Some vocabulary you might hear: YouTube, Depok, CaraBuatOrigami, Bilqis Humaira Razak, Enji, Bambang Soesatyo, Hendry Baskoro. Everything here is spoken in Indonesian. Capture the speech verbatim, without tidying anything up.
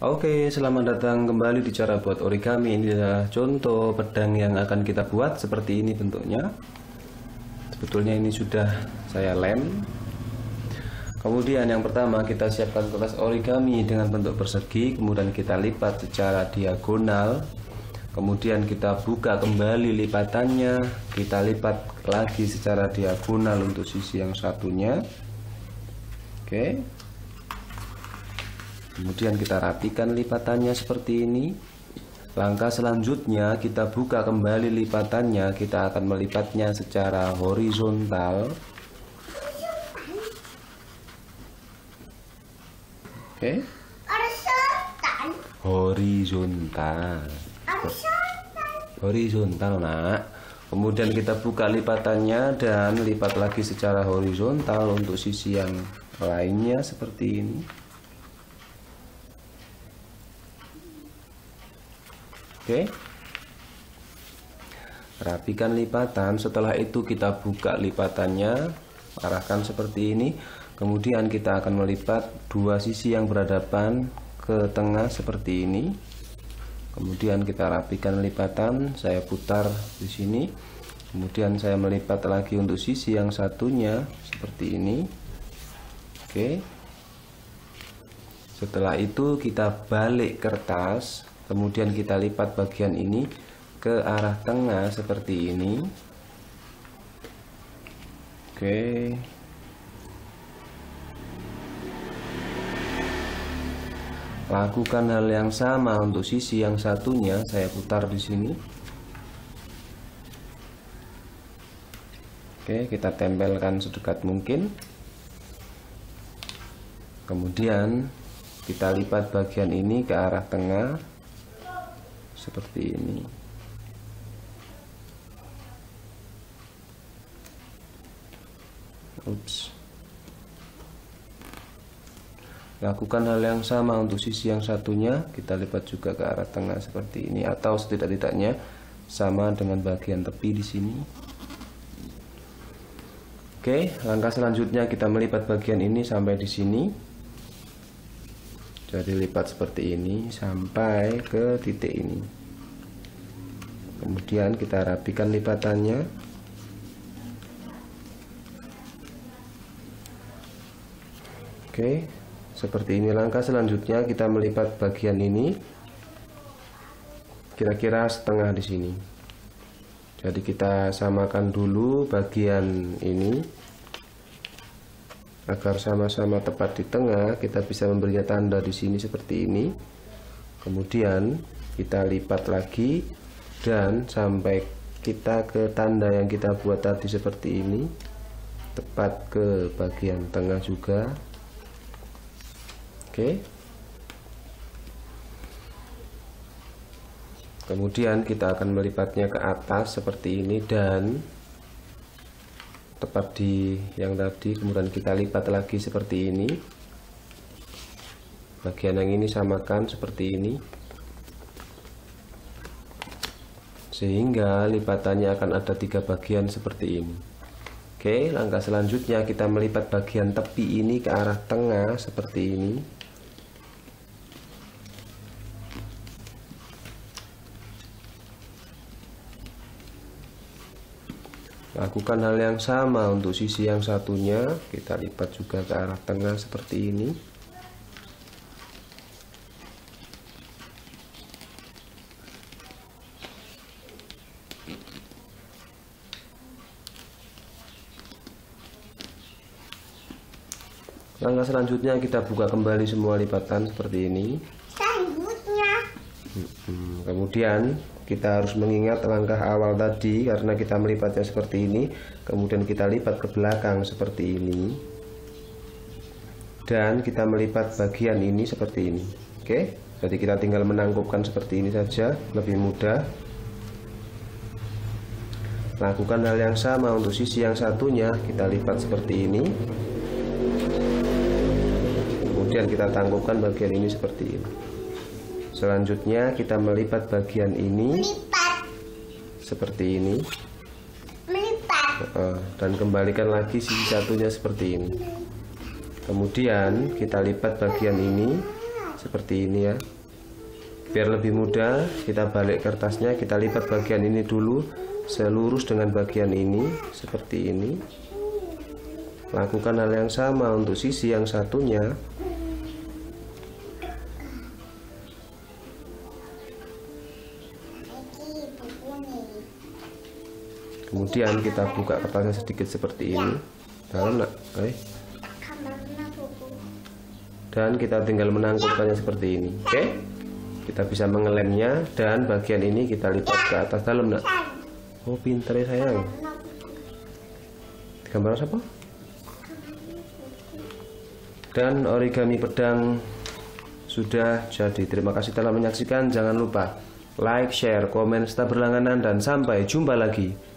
Oke, selamat datang kembali di cara buat origami. Ini adalah contoh pedang yang akan kita buat. Seperti ini bentuknya. Sebetulnya ini sudah saya lem. Kemudian yang pertama kita siapkan kertas origami dengan bentuk persegi. Kemudian kita lipat secara diagonal. Kemudian kita buka kembali lipatannya. Kita lipat lagi secara diagonal untuk sisi yang satunya. Oke. Kemudian kita rapikan lipatannya seperti ini. Langkah selanjutnya kita buka kembali lipatannya. Kita akan melipatnya secara horizontal. Oke. Horizontal. Horizontal. Horizontal, Nak. Kemudian kita buka lipatannya dan lipat lagi secara horizontal untuk sisi yang lainnya seperti ini. Oke. Rapikan lipatan. Setelah itu kita buka lipatannya, arahkan seperti ini. Kemudian kita akan melipat dua sisi yang berhadapan ke tengah seperti ini. Kemudian kita rapikan lipatan, saya putar di sini. Kemudian saya melipat lagi untuk sisi yang satunya seperti ini. Oke. Setelah itu kita balik kertas. Kemudian kita lipat bagian ini ke arah tengah seperti ini. Oke. Lakukan hal yang sama untuk sisi yang satunya, saya putar di sini. Oke, kita tempelkan sedekat mungkin. Kemudian kita lipat bagian ini ke arah tengah. Seperti ini. Ups. Lakukan hal yang sama untuk sisi yang satunya, kita lipat juga ke arah tengah seperti ini, atau setidak-tidaknya sama dengan bagian tepi di sini. Oke, langkah selanjutnya kita melipat bagian ini sampai di sini. Jadi lipat seperti ini sampai ke titik ini. Kemudian kita rapikan lipatannya. Oke, seperti ini. Langkah selanjutnya kita melipat bagian ini kira-kira setengah di sini. Jadi kita samakan dulu bagian ini. Agar sama-sama tepat di tengah, kita bisa memberinya tanda di sini seperti ini. Kemudian kita lipat lagi dan sampai kita ke tanda yang kita buat tadi seperti ini, tepat ke bagian tengah juga. Oke. Kemudian kita akan melipatnya ke atas seperti ini dan tepat di yang tadi. Kemudian kita lipat lagi seperti ini. Bagian yang ini samakan seperti ini, sehingga lipatannya akan ada tiga bagian seperti ini. Oke, langkah selanjutnya kita melipat bagian tepi ini ke arah tengah seperti ini. Lakukan hal yang sama untuk sisi yang satunya, kita lipat juga ke arah tengah seperti ini. Langkah selanjutnya kita buka kembali semua lipatan seperti ini. Kemudian kita harus mengingat langkah awal tadi, karena kita melipatnya seperti ini. Kemudian kita lipat ke belakang seperti ini. Dan kita melipat bagian ini seperti ini. Oke, jadi kita tinggal menangkupkan seperti ini saja, lebih mudah. Lakukan hal yang sama untuk sisi yang satunya, kita lipat seperti ini. Kemudian kita tangkupkan bagian ini seperti ini. Selanjutnya kita melipat bagian ini melipat. Seperti ini melipat. Dan kembalikan lagi sisi satunya seperti ini. Kemudian kita lipat bagian ini seperti ini ya. Biar lebih mudah, kita balik kertasnya, kita lipat bagian ini dulu selurus dengan bagian ini seperti ini. Lakukan hal yang sama untuk sisi yang satunya. Kemudian kita buka kertasnya sedikit seperti ini. Dalam nak, eh. Dan kita tinggal menangkupkannya seperti ini. Oke? Okay? Kita bisa mengelemnya dan bagian ini kita lipat ke atas dalam nak. Oh, pintar ya sayang. Gambar apa? Dan origami pedang sudah jadi. Terima kasih telah menyaksikan. Jangan lupa like, share, komen serta berlangganan dan sampai jumpa lagi.